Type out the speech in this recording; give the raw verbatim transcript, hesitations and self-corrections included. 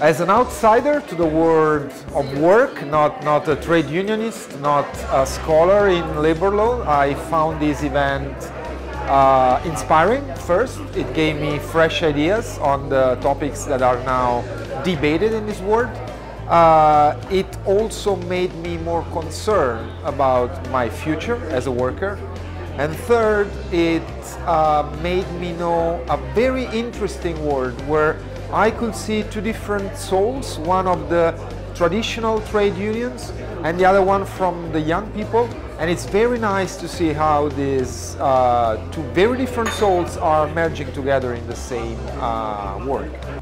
As an outsider to the world of work, not, not a trade unionist, not a scholar in labor law, I found this event uh, inspiring first. It gave me fresh ideas on the topics that are now debated in this world. Uh, it also made me more concerned about my future as a worker. And third, it uh, made me know a very interesting world where I could see two different souls, one of the traditional trade unions and the other one from the young people. And it's very nice to see how these uh, two very different souls are merging together in the same uh, work.